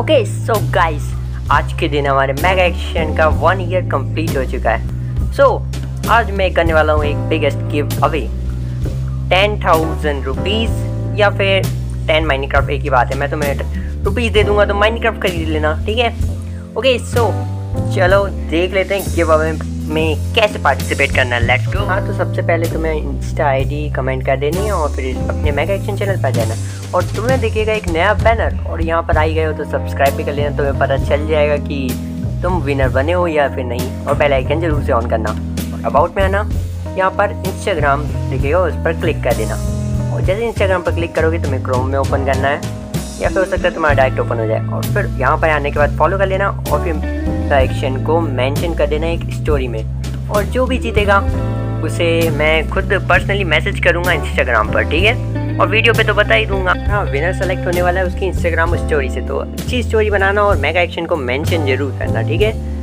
Okay so guys, आज के दिन हमारे मेगा एक्शन का 1 ईयर कंप्लीट हो चुका है। सो आज मैं करने वाला हूँ एक बिगेस्ट गिव अवे 10,000 रुपीज़ या फिर 10 माइनक्राफ्ट, एक ही बात है। मैं तुम्हें रुपीज़ दे दूंगा तो माइनक्राफ्ट खरीद लेना, ठीक है। ओके सो चलो देख लेते हैं गिव अवे में कैसे पार्टिसिपेट करना है, लेट्स गो। हाँ तो सबसे पहले तुम्हें इंस्टा आईडी कमेंट कर देनी है और फिर अपने मेगा एक्शन चैनल पर जाना और तुम्हें दिखेगा एक नया बैनर, और यहाँ पर आई गए हो तो सब्सक्राइब भी कर लेना, तुम्हें पता चल जाएगा कि तुम विनर बने हो या फिर नहीं। और बेल आइकन जरूर से ऑन करना और अबाउट में आना, यहाँ पर इंस्टाग्राम दिखेगा उस पर क्लिक कर देना। और जैसे इंस्टाग्राम पर क्लिक करोगे तुम्हें क्रोम में ओपन करना है या फिर हो सकता है तुम्हारा डायरेक्ट ओपन हो जाए। और फिर यहाँ पर आने के बाद फॉलो कर लेना और फिर मेगा एक्शन को मेंशन कर देना एक स्टोरी में, और जो भी जीतेगा उसे मैं खुद पर्सनली मैसेज करूँगा इंस्टाग्राम पर, ठीक है। और वीडियो पे तो बता ही दूंगा, हाँ विनर सेलेक्ट होने वाला है उसकी इंस्टाग्राम स्टोरी से। तो अच्छी स्टोरी बनाना और मेगा एक्शन को मेंशन जरूर करना, ठीक है।